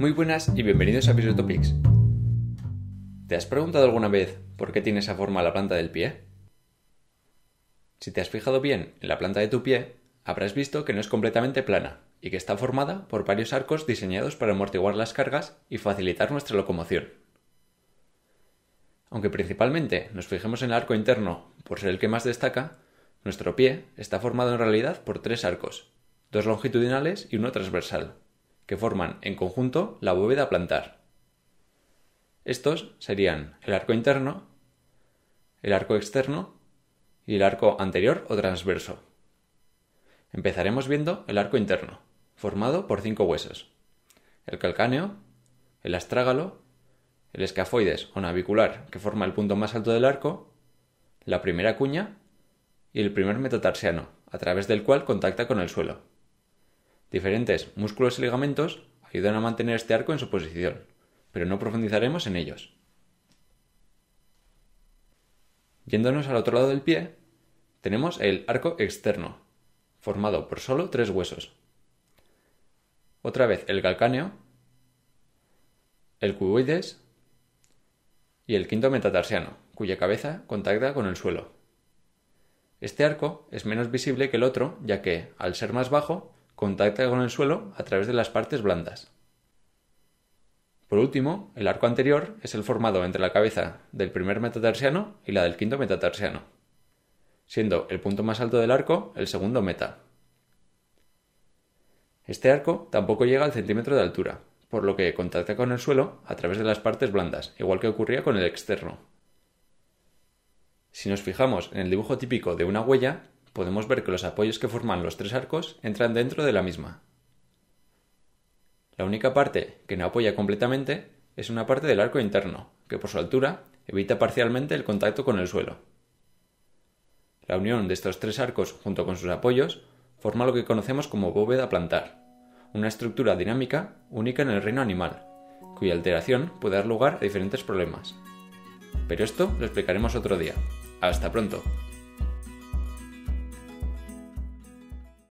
Muy buenas y bienvenidos a Physiotopics. ¿Te has preguntado alguna vez por qué tiene esa forma la planta del pie? Si te has fijado bien en la planta de tu pie, habrás visto que no es completamente plana y que está formada por varios arcos diseñados para amortiguar las cargas y facilitar nuestra locomoción. Aunque principalmente nos fijemos en el arco interno por ser el que más destaca, nuestro pie está formado en realidad por tres arcos, dos longitudinales y uno transversal, que forman en conjunto la bóveda plantar. Estos serían el arco interno, el arco externo y el arco anterior o transverso. Empezaremos viendo el arco interno, formado por cinco huesos: el calcáneo, el astrágalo, el escafoides o navicular, que forma el punto más alto del arco, la primera cuña y el primer metatarsiano, a través del cual contacta con el suelo. Diferentes músculos y ligamentos ayudan a mantener este arco en su posición, pero no profundizaremos en ellos. Yéndonos al otro lado del pie, tenemos el arco externo, formado por solo tres huesos. Otra vez el calcáneo, el cuboides y el quinto metatarsiano, cuya cabeza contacta con el suelo. Este arco es menos visible que el otro, ya que, al ser más bajo, contacta con el suelo a través de las partes blandas. Por último, el arco anterior es el formado entre la cabeza del primer metatarsiano y la del quinto metatarsiano, siendo el punto más alto del arco el segundo meta. Este arco tampoco llega al centímetro de altura, por lo que contacta con el suelo a través de las partes blandas, igual que ocurría con el externo. Si nos fijamos en el dibujo típico de una huella, podemos ver que los apoyos que forman los tres arcos entran dentro de la misma. La única parte que no apoya completamente es una parte del arco interno, que por su altura evita parcialmente el contacto con el suelo. La unión de estos tres arcos junto con sus apoyos forma lo que conocemos como bóveda plantar, una estructura dinámica única en el reino animal, cuya alteración puede dar lugar a diferentes problemas. Pero esto lo explicaremos otro día. ¡Hasta pronto!